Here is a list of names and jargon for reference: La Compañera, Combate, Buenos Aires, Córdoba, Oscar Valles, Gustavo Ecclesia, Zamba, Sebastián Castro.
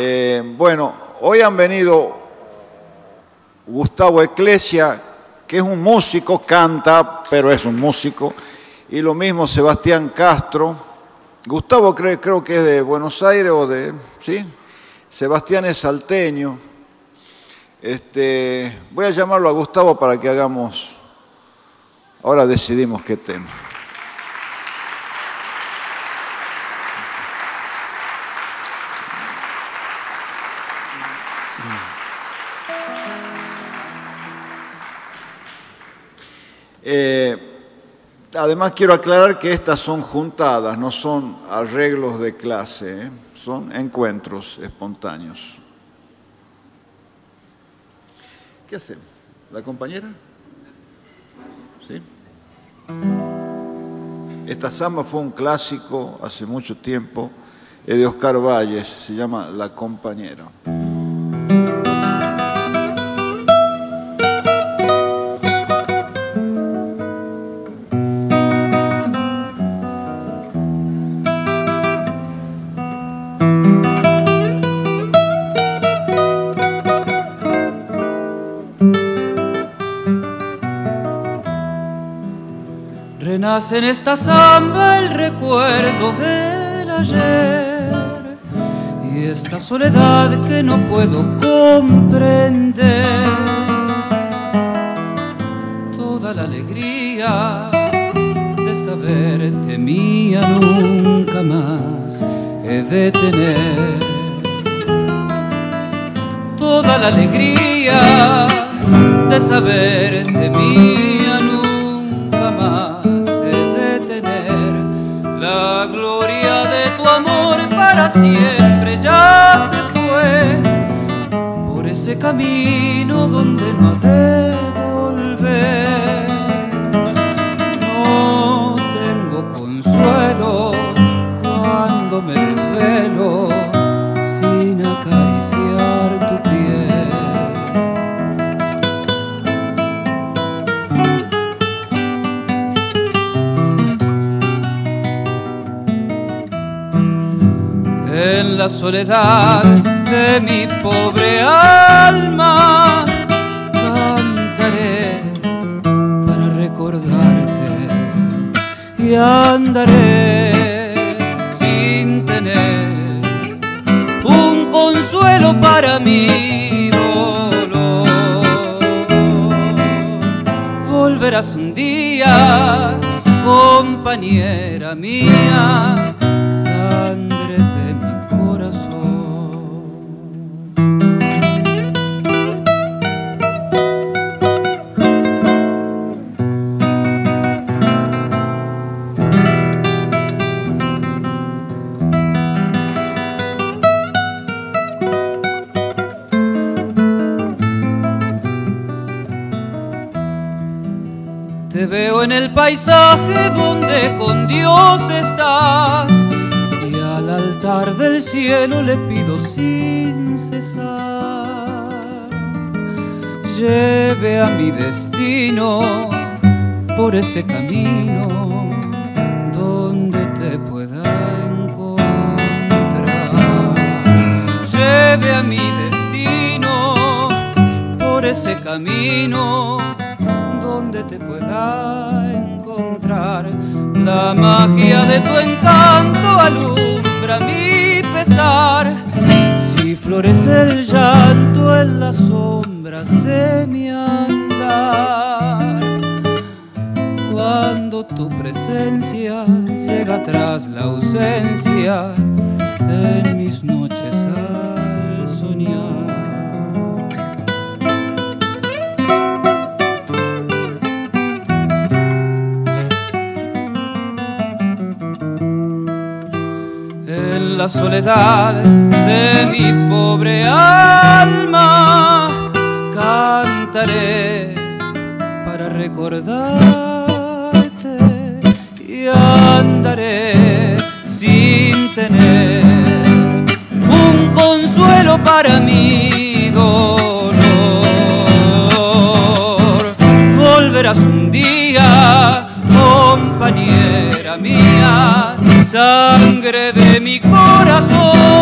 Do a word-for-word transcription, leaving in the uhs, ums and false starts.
Eh, bueno, hoy han venido Gustavo Ecclesia, que es un músico, canta, pero es un músico, y lo mismo Sebastián Castro. Gustavo cree, creo que es de Buenos Aires o de... ¿sí? Sebastián es salteño. Este, voy a llamarlo a Gustavo para que hagamos... Ahora decidimos qué tema. Eh, además quiero aclarar que estas son juntadas, no son arreglos de clase, ¿eh? Son encuentros espontáneos. ¿Qué hacemos? ¿La compañera? ¿Sí? Esta zamba fue un clásico hace mucho tiempo, es de Oscar Valles, se llama La Compañera. Renace en esta zamba el recuerdo del ayer y esta soledad que no puedo comprender. Toda la alegría de saberte mía nunca más he de tener. Toda la alegría de saberte mía nunca más. La gloria de tu amor para siempre ya se fue por ese camino donde no ha de volver. No tengo consuelo cuando me desvelo sin acariciar tu piel. En la soledad de mi pobre alma cantaré para recordarte y andaré sin tener un consuelo para mi dolor. Volverás un día, compañera mía, sangre de mi corazón. Te veo en el paisaje donde con Dios estás, al altar del cielo le pido sin cesar lleve a mi destino por ese camino donde te pueda encontrar. Lleve a mi destino por ese camino donde te pueda encontrar. La magia de tu encanto alumbra a mi pesar, si florece el llanto en las sombras de mi andar. Cuando tu presencia llega tras la ausencia en mis noches al soñar. La soledad de mi pobre alma cantaré para recordarte y andaré sin tener un consuelo para mi dolor. Volverás un día, compañera mía, sangre de mi corazón.